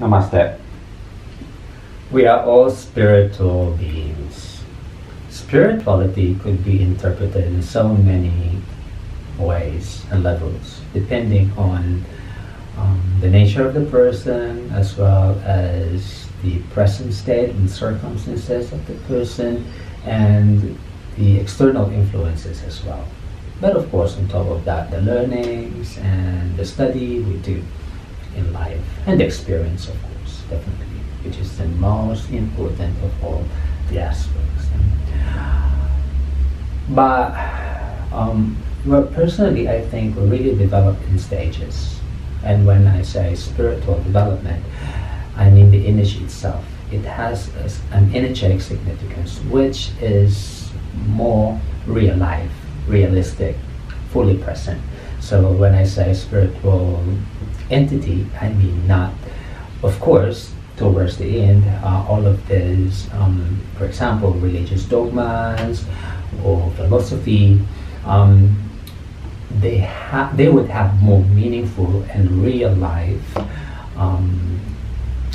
Namaste. We are all spiritual beings. Spirituality could be interpreted in so many ways and levels, depending on the nature of the person, as well as the present state and circumstances of the person, and the external influences as well. But of course, on top of that, the learnings and the study we do in life, and the experience, of course, definitely, which is the most important of all the aspects. But well, personally, I think we really develop in stages. And when I say spiritual development, I mean the energy itself. It has an energetic significance, which is more real life, realistic, fully present. So when I say spiritual entity, I mean not, of course, towards the end, all of these, for example, religious dogmas or philosophy, they would have more meaningful and real life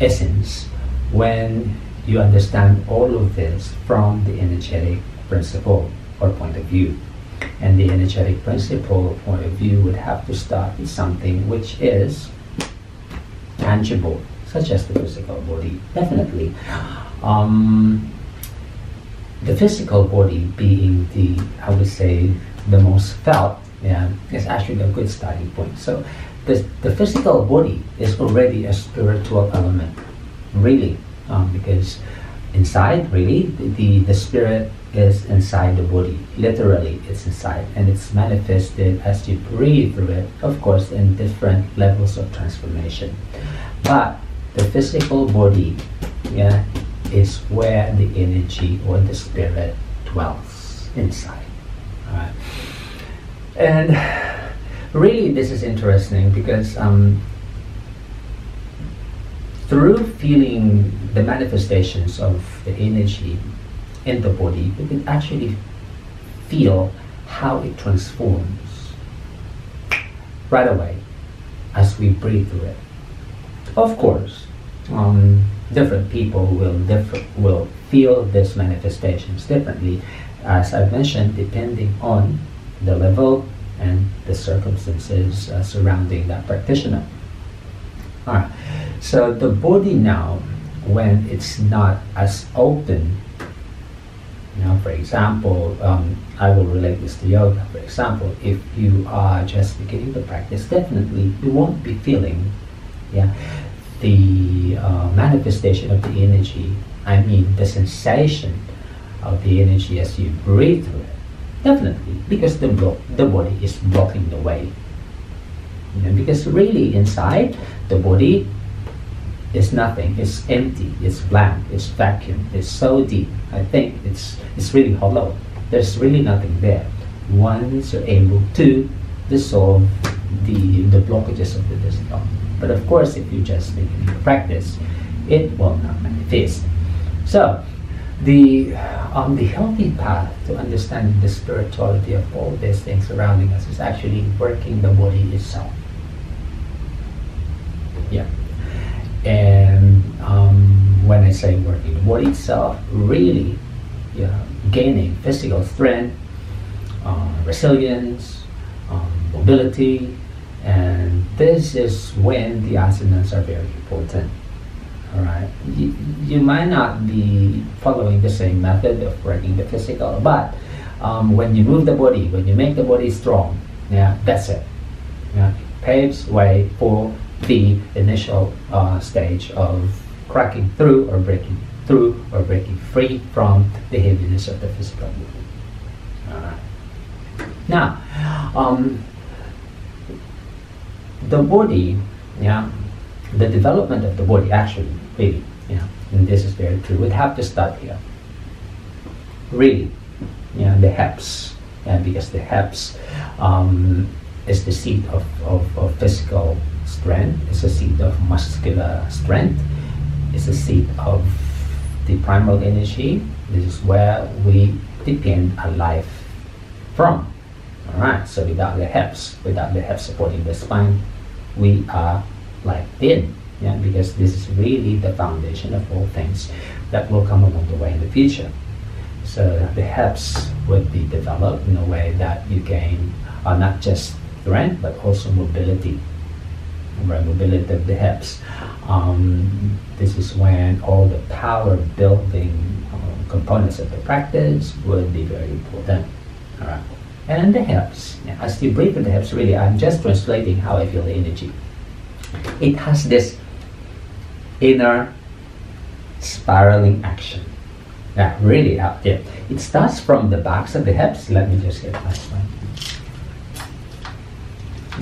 essence when you understand all of this from the energetic principle or point of view. And the energetic principle or point of view would have to start with something which is tangible, such as the physical body, definitely. The physical body being the, I would say, the most felt, is actually a good starting point. So the physical body is already a spiritual element, really, because inside, really, the spirit is inside the body. Literally, it's inside, and it's manifested as you breathe through it, of course, in different levels of transformation. But the physical body, is where the energy or the spirit dwells inside. All right. And really, this is interesting because through feeling the manifestations of the energy in the body, we can actually feel how it transforms right away as we breathe through it. Of course, different people will feel these manifestations differently, as I've mentioned, depending on the level and the circumstances surrounding that practitioner. All right. So the body now, when it's not as open, for example, I will relate this to yoga. For example, if you are just beginning the practice, definitely you won't be feeling, the manifestation of the energy. I mean, the sensation of the energy as you breathe through it. Definitely, because the body is blocking the way. Because really inside, the body is nothing, it's empty, it's blank, it's vacuum, it's so deep. I think it's really hollow. There's really nothing there. Once you're able to dissolve the blockages of the physical. But of course, if you just begin to practice, it will not manifest. So, the healthy path to understanding the spirituality of all these things surrounding us is actually working the body itself. Yeah. And when I say working the body itself, really gaining physical strength, resilience, mobility, and this is when the asanas are very important. All right, you might not be following the same method of working the physical, but when you move the body, when you make the body strong, that's it. It paves way for the initial stage of cracking through or breaking free from the heaviness of the physical movement. All right. Now, the body, the development of the body actually, really, and this is very true, we'd have to start here. Really, the hips, because the hips is the seat of physical strength, it's a seat of muscular strength, it's a seat of the primal energy. This is where we depend our life from. All right, so without the hips supporting the spine, we are like thin, Yeah, because this is really the foundation of all things that will come along the way in the future. So the hips would be developed in a way that you gain not just strength but also mobility, right? Mobility of the hips. This is when all the power building components of the practice would be very important. All right. And the hips, as you breathe in the hips, really I'm just translating how I feel the energy. It has this inner spiraling action. Yeah, really out there. It starts from the backs of the hips. Let me just get that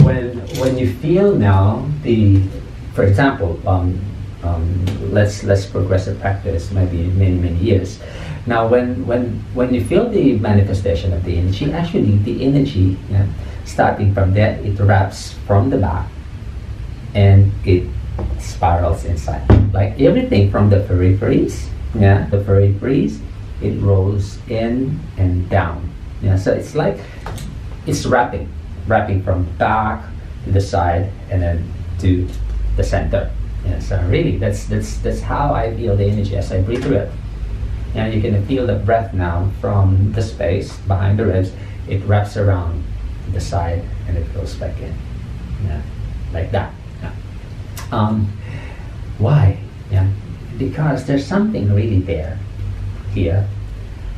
one. When you feel now the, for example, let's progress the practice maybe many years. Now when you feel the manifestation of the energy, actually the energy, yeah, starting from there, it wraps from the back and it spirals inside. Like everything from the peripheries. Yeah, the peripheries, it rolls in and down. Yeah, so it's like it's wrapping from back to the side and then to the center. Yeah, so really that's how I feel the energy as I breathe through it. And you can feel the breath now from the space behind the ribs. It wraps around to the side and it goes back in. Yeah, like that. Yeah. Why? Yeah. Because there's something really there, here,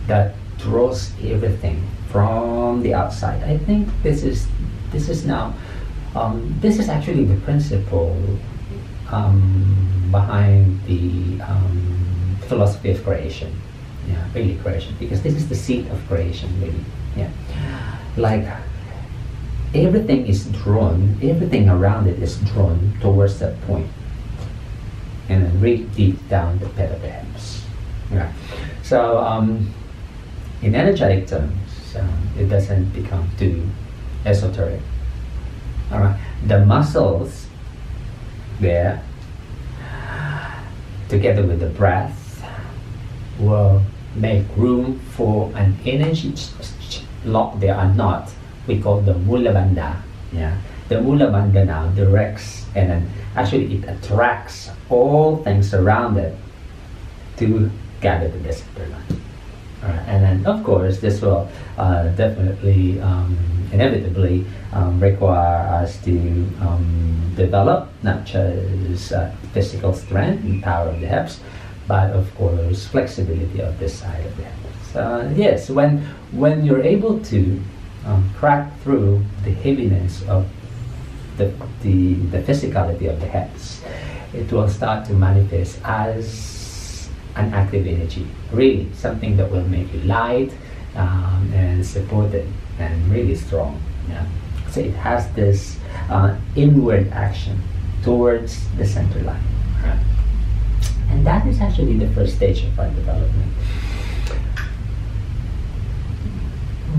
that draws everything from the outside. I think this is now, this is actually the principle behind the philosophy of creation. Yeah, really creation, because this is the seed of creation, really. Yeah, like everything is drawn, everything around it is drawn towards that point. And then really deep down the pit of the hips. Yeah. So in energetic terms, it doesn't become too esoteric. All right. The muscles there, together with the breath, will make room for an energy lock there or not. We call the mula bandha. Yeah. The mula bandha now directs and then actually it attracts all things around it to gather to the center line. Right. And then of course this will definitely inevitably require us to develop not just physical strength and power of the hips, but of course flexibility of this side of the hips. Yes, when you're able to crack through the heaviness of the physicality of the hips, it will start to manifest as an active energy, really something that will make you light and supported and really strong. Yeah. So it has this inward action towards the center line. Right. And that is actually the first stage of our development.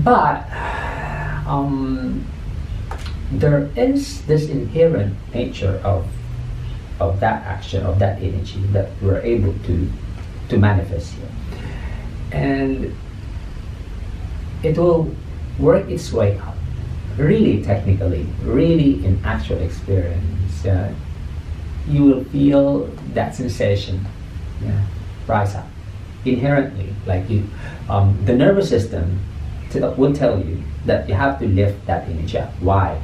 But there is this inherent nature of that action, of that energy that we're able to manifest here, and it will work its way up. Really technically, really in actual experience, you will feel that sensation, yeah, rise up inherently. Like you, the nervous system will tell you that you have to lift that energy up. Why?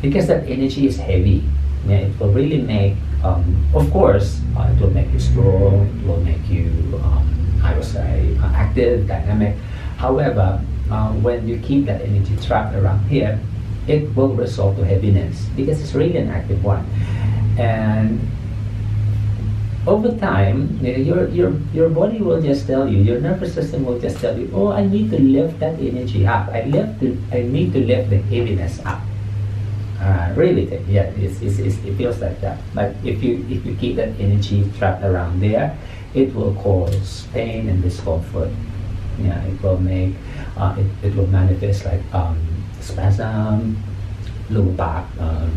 Because that energy is heavy. Yeah, it will really make, of course, it will make you strong, it will make you, I would say, active, dynamic. However, when you keep that energy trapped around here, it will result to heaviness because it's really an active one. And over time, your body will just tell you, your nervous system will just tell you, oh, I need to lift that energy up. I need to lift the heaviness up. Really, yeah, it feels like that. But if you keep that energy trapped around there, it will cause pain and discomfort. Yeah, it will make it will manifest like spasm, low back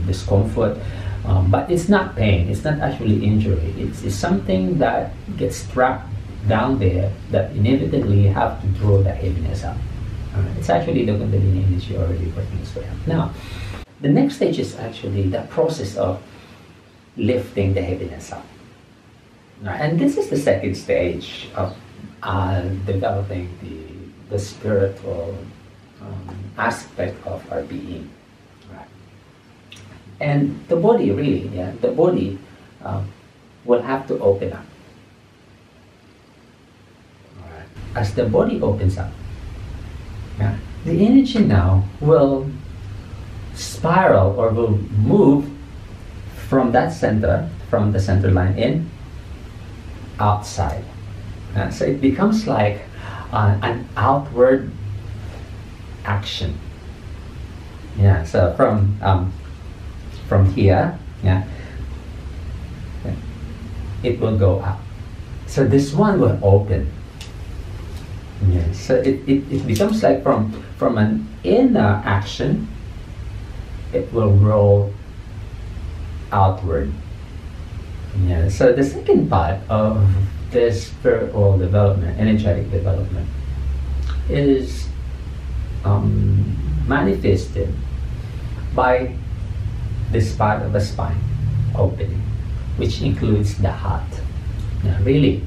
discomfort. But it's not pain, it's not actually injury, it's something that gets trapped down there that inevitably you have to draw that heaviness up. It's actually the Kundalini energy already working its way up. Now, the next stage is actually that process of lifting the heaviness up. Right. And this is the second stage of developing the spiritual aspect of our being. Right. And the body really, yeah, the body will have to open up. Right. As the body opens up, yeah, the energy now will spiral or will move from that center, from the center line in, outside. So it becomes like an outward action. Yeah. So from here, yeah, it will go up. So this one will open. Yeah. So it becomes like from an inner action, it will roll outward. Yeah. So the second part of this spiritual development, energetic development, is manifested by this part of the spine opening, which includes the heart. Yeah, really.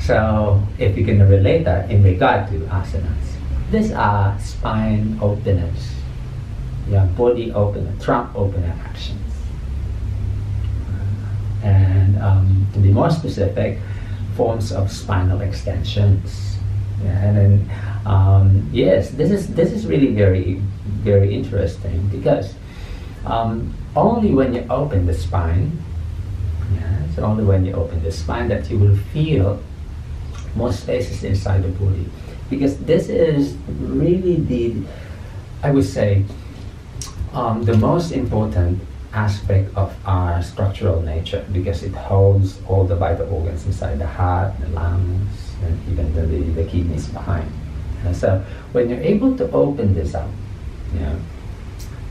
So if you can relate that in regard to asanas, these are spine openers, yeah, body opener, trunk opener actions. And to be more specific, forms of spinal extensions. Yeah, and then yes, this is really very interesting, because only when you open the spine, yeah, it's only when you open the spine that you will feel more spaces inside the body, because this is really the, I would say, the most important aspect of our structural nature, because it holds all the vital organs inside the heart, the lungs, and even the kidneys behind. And so when you're able to open this up, you know,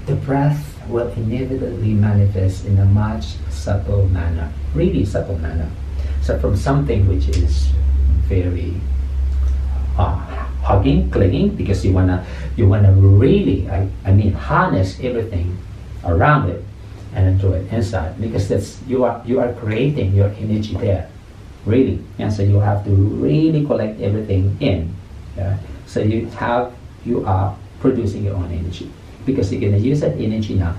the breath will inevitably manifest in a much subtle manner, really subtle manner. So from something which is very hugging, clinging, because you wanna really, I mean, harness everything around it and enjoy it inside, because that's you are creating your energy there, really. Yeah, so you have to really collect everything in. Yeah? So you are producing your own energy, because you're gonna use that energy now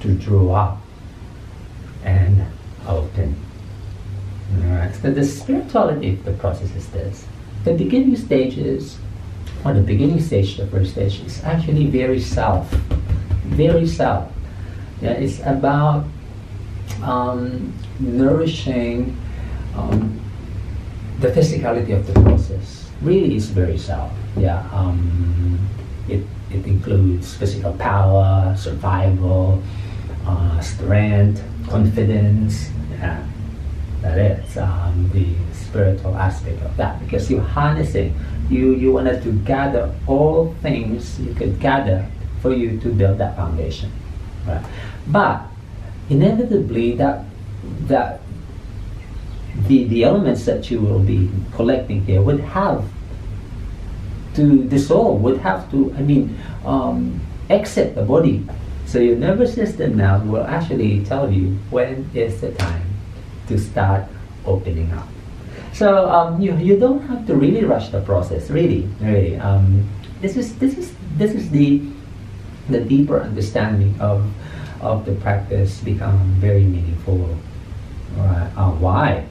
to draw up and open. All right. So the spirituality of the process is this. The first stage is actually very self. Yeah, it's about nourishing the physicality of the process. Really, it's very self. Yeah, it includes physical power, survival, strength, confidence. Yeah, that is the spiritual aspect of that, because you're harnessing. You wanted to gather all things you could gather for you to build that foundation. Right. But inevitably, the elements that you will be collecting here would have to dissolve, would have to, exit the body. So your nervous system now will actually tell you when is the time to start opening up. So you don't have to really rush the process, really. This is the deeper understanding of the practice become very meaningful. Right. Why?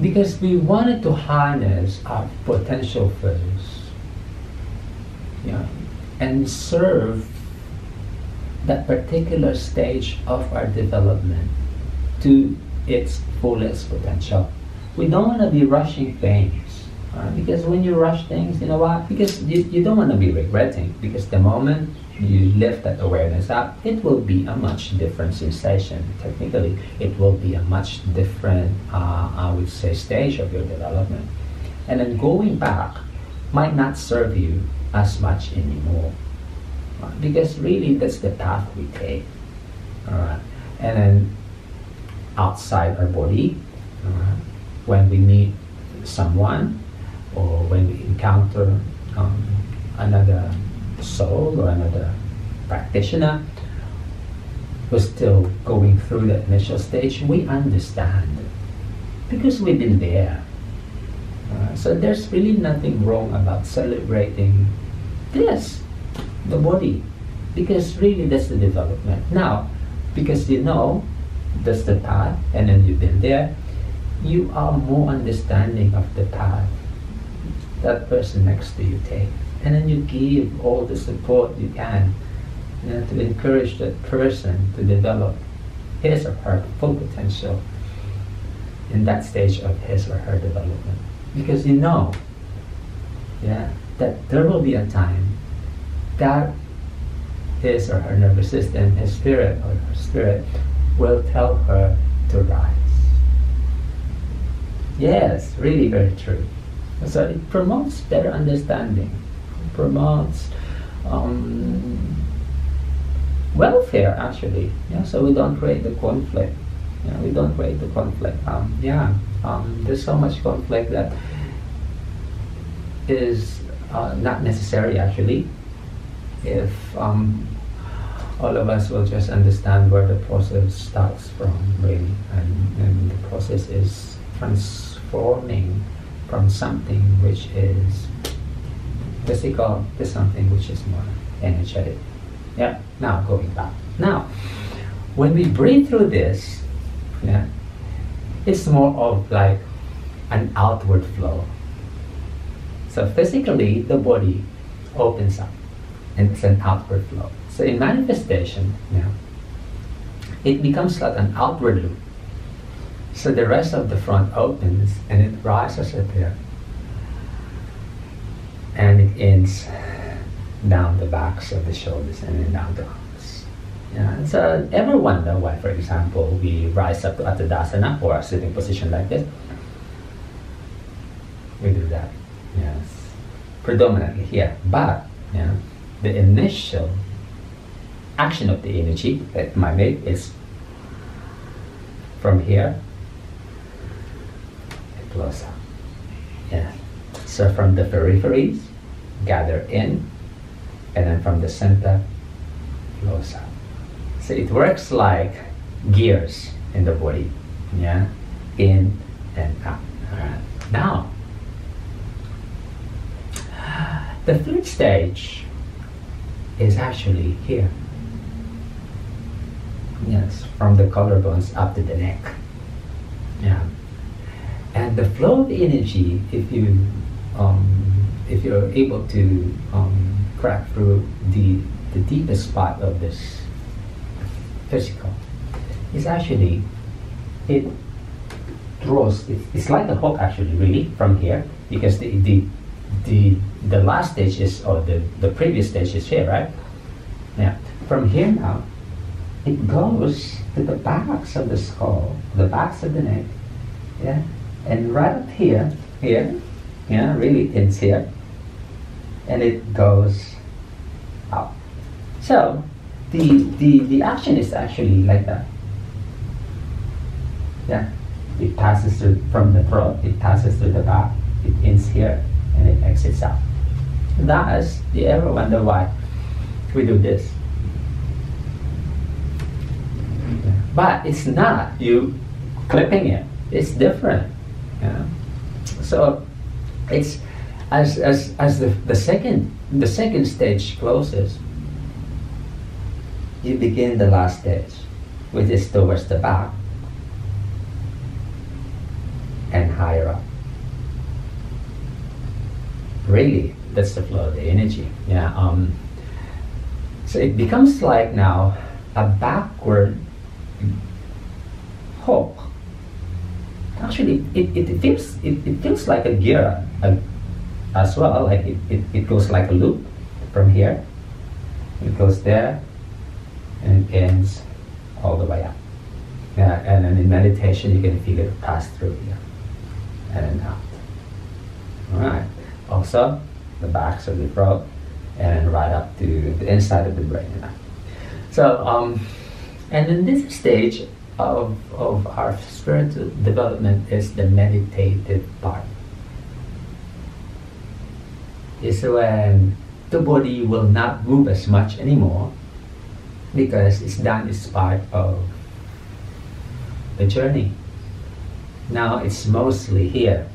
Because we wanted to harness our potential first, yeah, and serve that particular stage of our development to its fullest potential. We don't want to be rushing things. Because when you rush things, you know what? Because you don't want to be regretting. Because the moment you lift that awareness up, it will be a much different sensation. Technically, it will be a much different, I would say, stage of your development. And then going back might not serve you as much anymore. Because really, that's the path we take. Alright. And then outside our body, when we meet someone, or when we encounter another soul or another practitioner, we're still going through that initial stage, we understand because we've been there. So there's really nothing wrong about celebrating this, the body, because really that's the development. Now, because you know that's the path and then you've been there, you are more understanding of the path that person next to you take, and then you give all the support you can, you know, to encourage that person to develop his or her full potential in that stage of his or her development. Because you know, yeah, that there will be a time that his or her nervous system, his spirit or her spirit, will tell her to rise. Yes, really very true. So it promotes better understanding, it promotes welfare actually. Yeah, so we don't create the conflict. Yeah, we don't create the conflict. There's so much conflict that is not necessary actually. If all of us will just understand where the process starts from, really, and the process is transforming from something which is physical to something which is more energetic. Yeah. Now going back. Now, when we breathe through this, yeah, it's more of like an outward flow. So physically, the body opens up, and it's an outward flow. So in manifestation, yeah, it becomes like an outward loop. So the rest of the front opens and it rises up here, and it ends down the backs of the shoulders and then down the arms. Yeah. And so ever wonder why, for example, we rise up to Uttanasana or a sitting position like this? We do that, yes, predominantly here. But yeah, the initial action of the energy that might make is from here. It blows up. Yeah. So from the peripheries, gather in, and then from the center, flows up. So it works like gears in the body. Yeah, in and out. All right. Now, the third stage is actually here. Yes, from the collarbones up to the neck. Yeah, and the flow of energy, if you're able to crack through the deepest part of this physical, is actually it draws. It's like a hook actually, really, from here, because the last stage is, or the previous stage is here, right? Yeah, from here now, it goes to the backs of the skull, the backs of the neck, yeah, and right up here, yeah, really ends here, and it goes out. So the action is actually like that. Yeah, it passes through from the throat, it passes through the back, it ends here, and it exits out. Thus, do you ever wonder why we do this? But it's not you clipping it. It's different. Yeah? So it's as the second stage closes, you begin the last stage, which is towards the back and higher up. Really, that's the flow of the energy. Yeah. So it becomes like now a backward hook. Actually, it feels like a gear as well. Like it goes like a loop from here. It goes there, and it ends all the way up. Yeah, and then in meditation, you can feel it pass through here and out. All right. Also, the backs of the throat, and right up to the inside of the brain. You know? So, and in this stage of our spiritual development is the meditative part. It's when the body will not move as much anymore, because it's done, it's part of the journey. Now it's mostly here,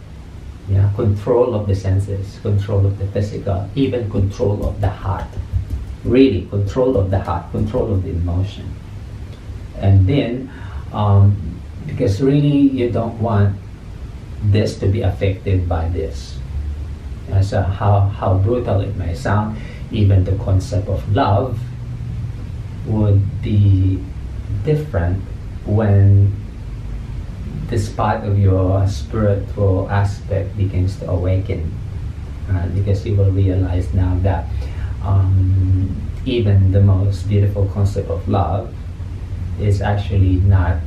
yeah? Control of the senses, control of the physical, even control of the heart, really control of the heart, control of the emotion. And then because really you don't want this to be affected by this. So how brutal it may sound, even the concept of love would be different when this part of your spiritual aspect begins to awaken, because you will realize now that even the most beautiful concept of love is actually not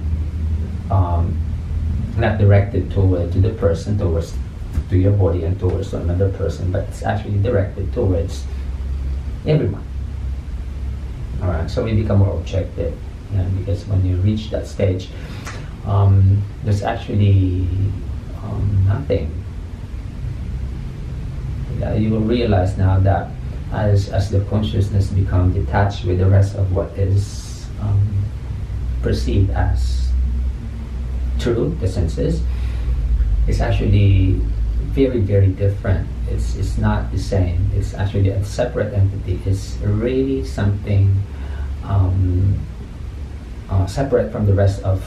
not directed to the person, towards to your body and towards another person, but it's actually directed towards everyone. All right, so we become more objective, yeah, because when you reach that stage, there's actually nothing. Yeah, you will realize now that as the consciousness becomes detached with the rest of what is perceived as true, the senses, it's actually very, very different. It's not the same. It's actually a separate entity. It's really something separate from the rest of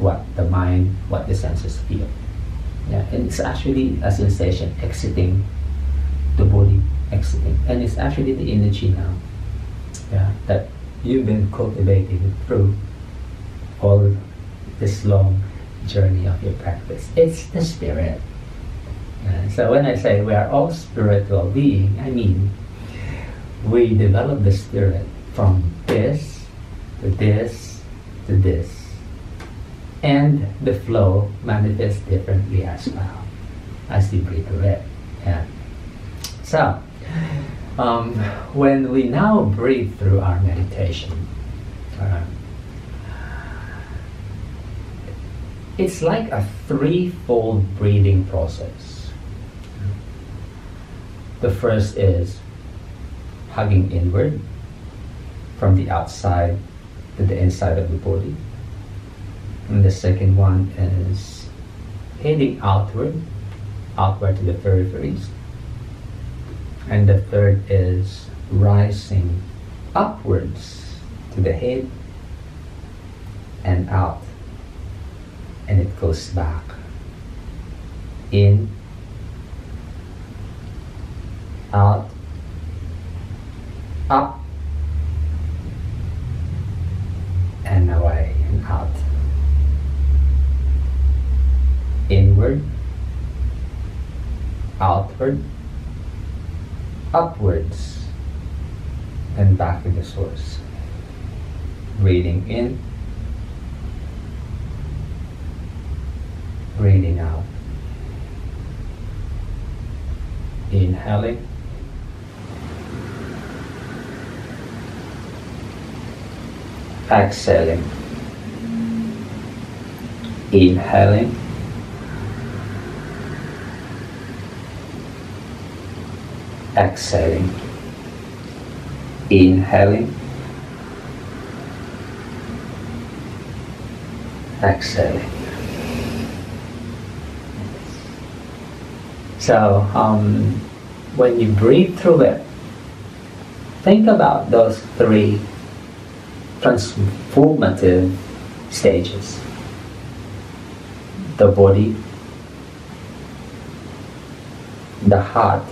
what the mind, what the senses feel. Yeah, and it's actually a sensation exiting the body, exiting, and it's actually the energy now, yeah, that you've been cultivating through all this long journey of your practice. It's the spirit. And so when I say we are all spiritual beings, I mean we develop the spirit from this to this to this, and the flow manifests differently as well as you breathe through it. Yeah. So when we now breathe through our meditation, it's like a threefold breathing process. The first is hugging inward from the outside to the inside of the body, and the second one is heading outward, outward to the peripheries, and the third is rising upwards to the head and out, and it goes back in, out, up, and away and out, inward, outward, upwards, and back to the source. Breathing in, breathing out, inhaling, exhaling, inhaling, exhaling, inhaling, exhaling. So when you breathe through it, think about those three transformative stages: the body, the heart,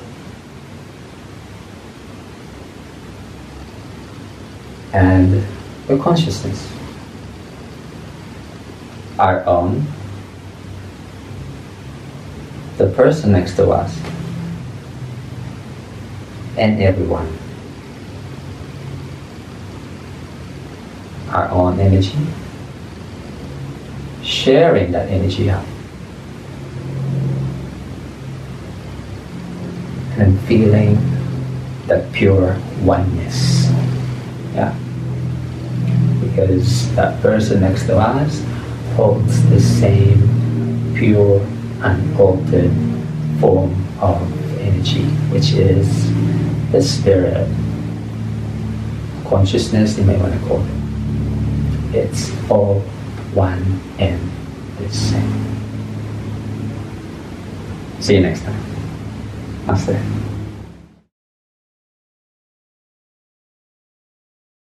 and the consciousness, our own, the person next to us, and everyone. Our own energy, sharing that energy out, and feeling that pure oneness. Yeah, because that person next to us holds the same pure, unaltered form of energy, which is the spirit consciousness, you may want to call it. It's all one and the same. See you next time. Namaste.